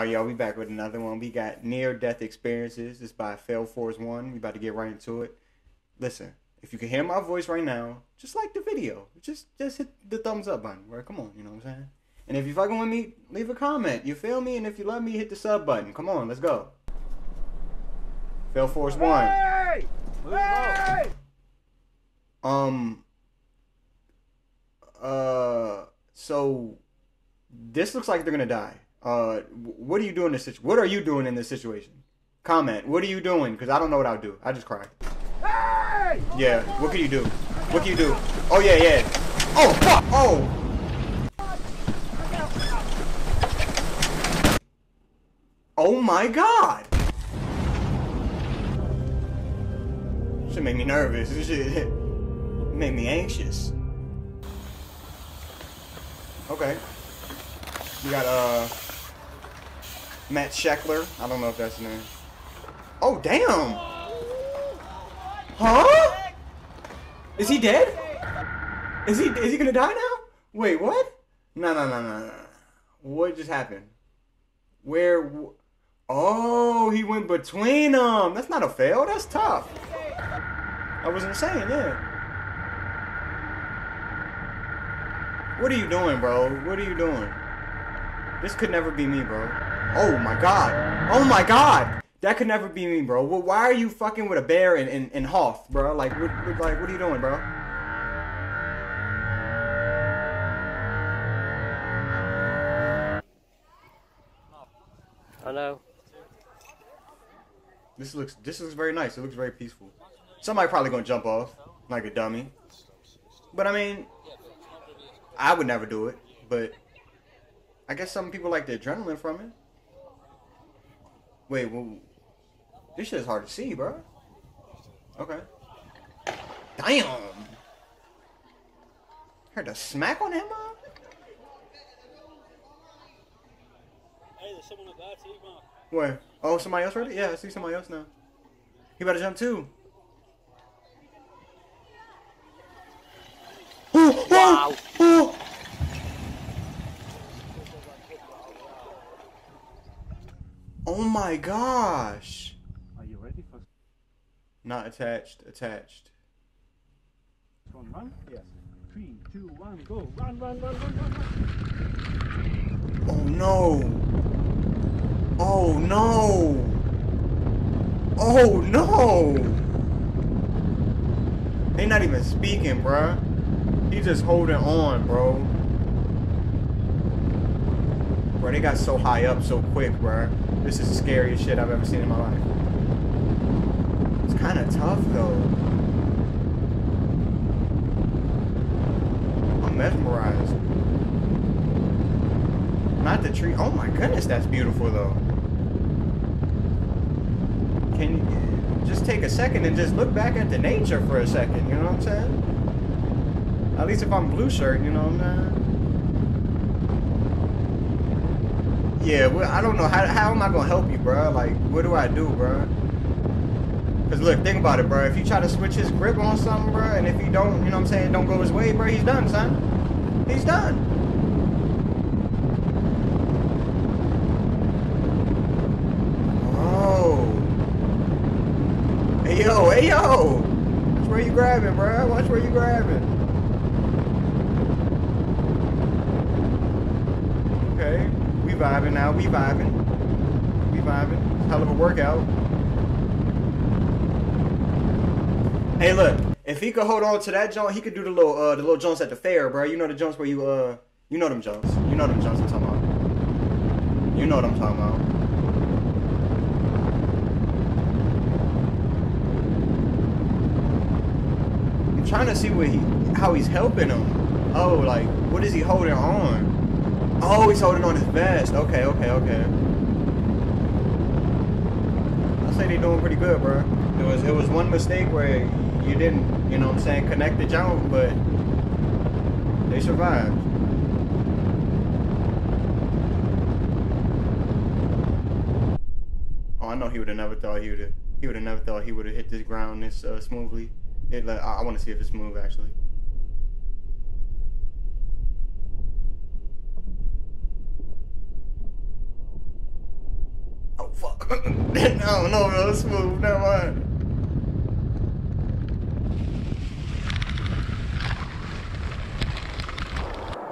All right, y'all, we back with another one. We got Near-Death Experiences. It's by Fail Force One. We about to get right into it. Listen, if you can hear my voice right now, just like the video. Just hit the thumbs up button, bro. Come on, you know what I'm saying? And if you fucking with me, leave a comment. You feel me? And if you love me, hit the sub button. Come on, let's go. Fail Force One. Hey! Hey! So, this looks like they're gonna die. What are you doing in this situation? What are you doing in this situation? Comment. What are you doing? Because I don't know what I'll do. I just cried. Hey! Yeah. Oh, what can you do? What can you do? Oh, yeah, yeah. Oh, fuck. Oh. Oh, my God. Should make me nervous. This shit made me anxious. Okay. We got, Matt Scheckler. I don't know if that's his name. Oh, damn! Huh? Is he dead? Is he gonna die now? Wait, what? No. What just happened? Where? Oh, he went between them. That's not a fail. That's tough. I was insane, yeah. What are you doing, bro? What are you doing? This could never be me, bro. Oh, my God. Oh, my God. That could never be me, bro. Well, why are you fucking with a bear and Hoth, bro? Like what are you doing, bro? Hello. This looks very nice. It looks very peaceful. Somebody probably gonna jump off like a dummy. But, I mean, I would never do it, but I guess some people like the adrenaline from it. Wait, well, this shit is hard to see, bro. Okay. Damn. Heard a smack on him, Mom? Hey, there's someone up there too, Mom. Where? Oh, somebody else already? Yeah, I see somebody else now. He about to jump too. Wow. Oh. Oh my gosh! Are you ready for? Not attached. Attached. Run, run. Yes. 3, 2, 1, go! Run! Oh no! Oh no! Oh no! They not even speaking, bruh. He just holding on, bro. Bro, they got so high up so quick, bro. This is the scariest shit I've ever seen in my life. It's kind of tough, though. I'm mesmerized. Not the tree. Oh, my goodness, that's beautiful, though. Can you just take a second and just look back at the nature for a second? You know what I'm saying? At least if I'm blue shirt, you know what I'm saying? Yeah, well, I don't know. How am I going to help you, bro? Like, what do I do, bro? Because, look, think about it, bro. If you try to switch his grip on something, bro, and if you don't, you know what I'm saying, don't go his way, bro, he's done, son. He's done. Oh. Hey, yo, hey, yo. Watch where you grabbing, bro. Watch where you grabbing. Okay. We vibing now, we vibing. We vibing. Hell of a workout. Hey look, if he could hold on to that joint, he could do the little joints at the fair, bro. You know the joints where you you know them joints. You know them joints I'm talking about. You know what I'm talking about. I'm trying to see what how he's helping him. Oh, like what is he holding on? Oh, he's holding on his vest. Okay. I say they're doing pretty good, bro. It was one mistake where you didn't, you know what I'm saying, connect the jump, but they survived. Oh, I know he would have never thought he would have hit this ground this smoothly. I want to see if it's smooth actually. Oh, fuck. I don't know, bro. It's smooth. Never mind.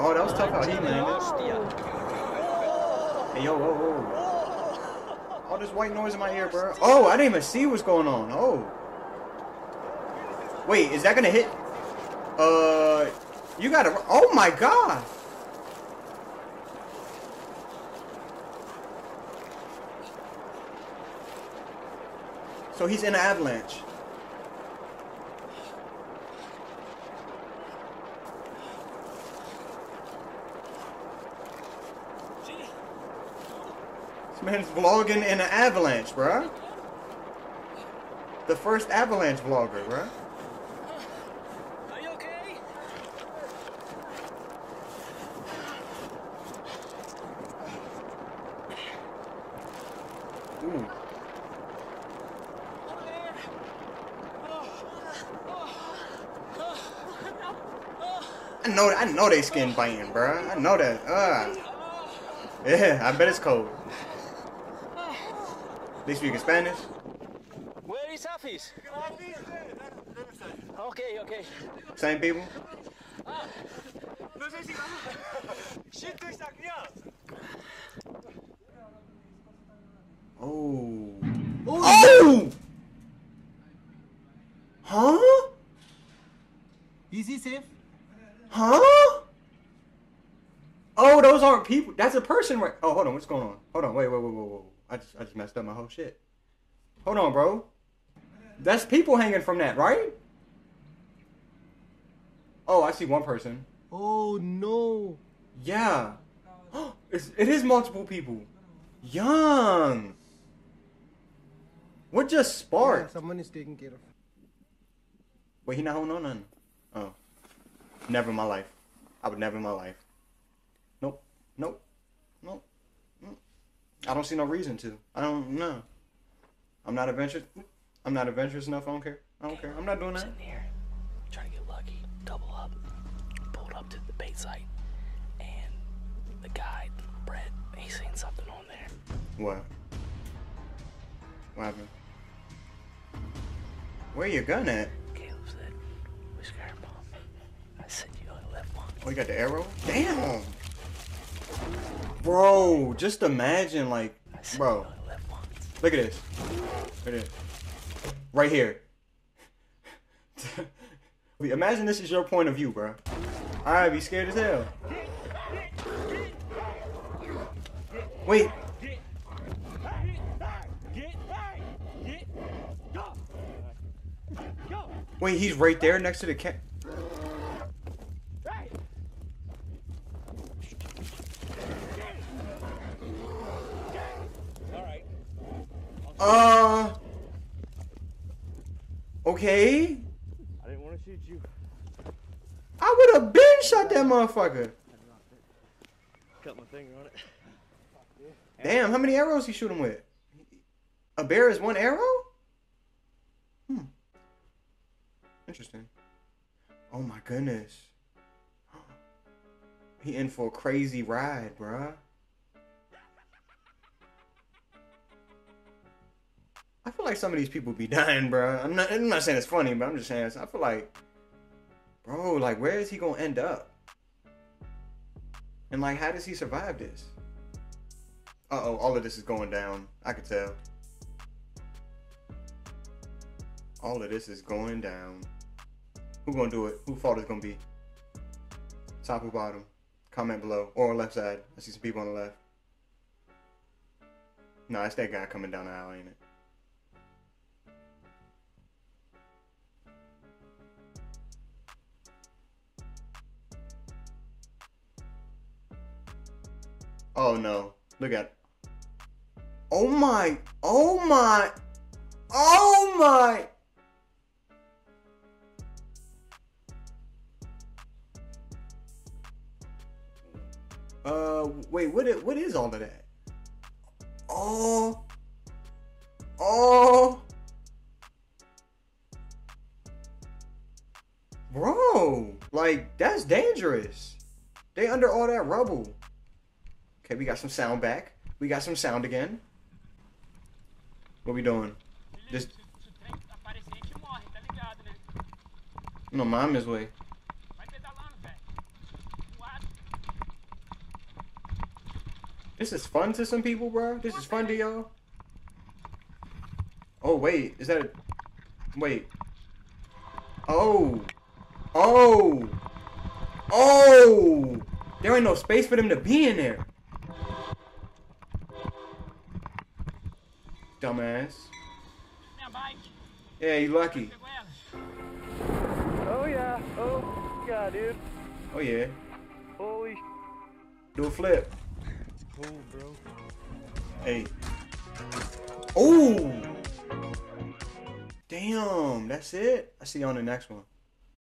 Oh, that was tough how he landed. Hey, yo, whoa, whoa. All this white noise in my ear, bro. Oh, I didn't even see what's going on. Oh. Wait, is that gonna hit? You gotta. Oh my god! So he's in an avalanche. This man is vlogging in an avalanche, bruh. The first avalanche vlogger, bruh. I know they skin biting, bruh. I know that. Yeah, I bet it's cold. They speak Spanish. Where is Hafiz? Okay, okay. Same people? Oh. Oh! Huh? Is he safe? Huh? Oh, those aren't people. That's a person, right? Oh, hold on. What's going on? Hold on. Wait, wait, wait, wait, wait. I just messed up my whole shit. Hold on, bro. That's people hanging from that, right? Oh, I see one person. Oh no. Yeah. It is multiple people. Young. What just sparked? Yeah, someone is taking care of. Wait, he not holding on none. Oh. Never in my life. I would never in my life. Nope. Nope. Nope. Nope. I don't see no reason to. I don't know. I'm not adventurous. I'm not adventurous enough. I don't care. I don't care. I'm not doing that. Sitting here, trying to get lucky, double up, pulled up to the bait site, and the guy, Brett, he seen something on there. What? What happened? Where your gun at? Oh, you got the arrow? Damn! Bro, just imagine, like, bro. Look at this. Look at this. Right here. Imagine this is your point of view, bro. I'd be scared as hell. Wait. Wait, he's right there next to the cat. Okay. I didn't want to shoot you. I would have been shot that motherfucker. Cut my finger on it. Damn, how many arrows he shooting with? A bear is one arrow? Hmm. Interesting. Oh my goodness. He in for a crazy ride, bruh. I feel like some of these people be dying, bro. I'm not saying it's funny, but I'm just saying I feel like, bro, like where is he gonna end up? And like, how does he survive this? Uh-oh, all of this is going down. I could tell. All of this is going down. Who gonna do it? Who fault is gonna be? Top or bottom? Comment below or left side. I see some people on the left. Nah, it's that guy coming down the aisle, ain't it? Oh no, look at it. Oh my, oh my, oh my. Wait, what is all of that? Oh, oh. Bro, like that's dangerous. They under all that rubble. Okay, we got some sound back. We got some sound again. What we doing? This. Não, mames, way. This is fun to some people, bro. This is fun to y'all. Oh, wait. Is that a... Wait. Oh. Oh. Oh. There ain't no space for them to be in there. Dumbass. Yeah, you lucky. Oh, yeah. Oh, yeah, dude. Oh, yeah. Holy... Do a flip. Cool, bro. Hey. Oh! Damn, that's it. I see you on the next one.